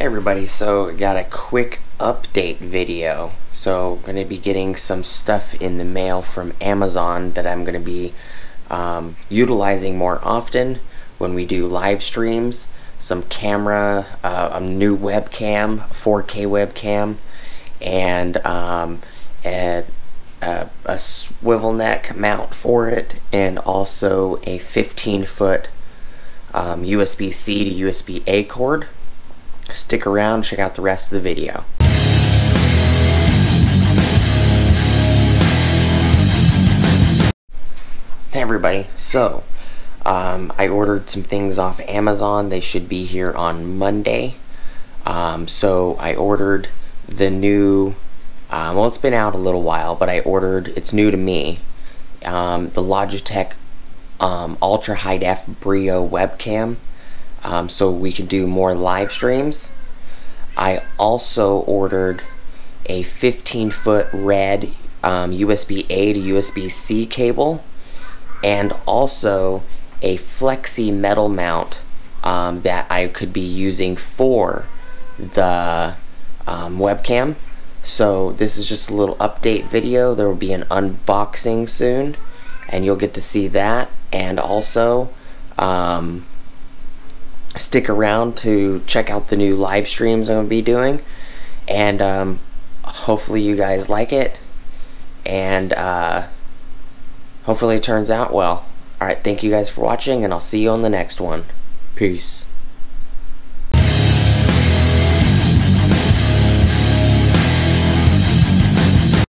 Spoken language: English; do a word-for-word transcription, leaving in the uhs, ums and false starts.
Hey everybody, so I got a quick update video. So I'm going to be getting some stuff in the mail from Amazon that I'm going to be um, utilizing more often when we do live streams. Some camera, uh, a new webcam, four K webcam, and um, a, a, a swivel neck mount for it, and also a fifteen foot um, U S B C to U S B A cord. Stick around, check out the rest of the video. Hey everybody, so um, I ordered some things off Amazon. They should be here on Monday. Um, so I ordered the new, um, well, it's been out a little while, but I ordered, it's new to me, um, the Logitech um, Ultra High Def Brio webcam. Um, so we could do more live streams. I also ordered a fifteen foot red um, U S B A to U S B C cable, and also a flexi metal mount um, that I could be using for the um, webcam. So this is just a little update video. There will be an unboxing soon, and you'll get to see that. And also um, stick around to check out the new live streams I'm going to be doing, and um, hopefully you guys like it, and uh, hopefully it turns out well. Alright, thank you guys for watching, and I'll see you on the next one. Peace.